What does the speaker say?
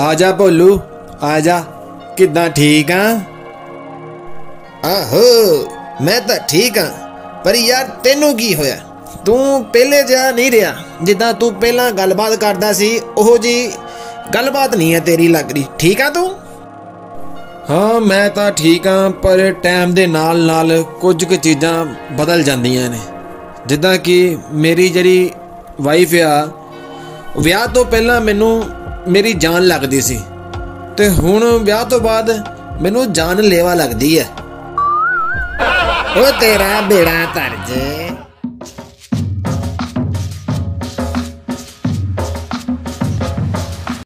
आजा भोलू आजा, किद्दां ठीक हां? आहो मैं तो ठीक हाँ, पर यार तेनू की होया? तू पहले जिहा नहीं रहा, जिद्दां तू पहला गलबात करदा सी ओहो जी गलबात नहीं है तेरी लग रही। ठीक है तू? हाँ मैं तो ठीक हाँ, पर टाइम के नाल नाल कुछ कु चीज़ां बदल जांदियां ने। जिद्दां कि मेरी जिहड़ी वाइफ आ, ਵਿਆਹ तो पहला मैनू मेरी जान लगती सी, ते हुण ਵਿਆਹ तो बाद मैनू जानलेवा लगती है। ओ तेरा बेड़ा तरजे।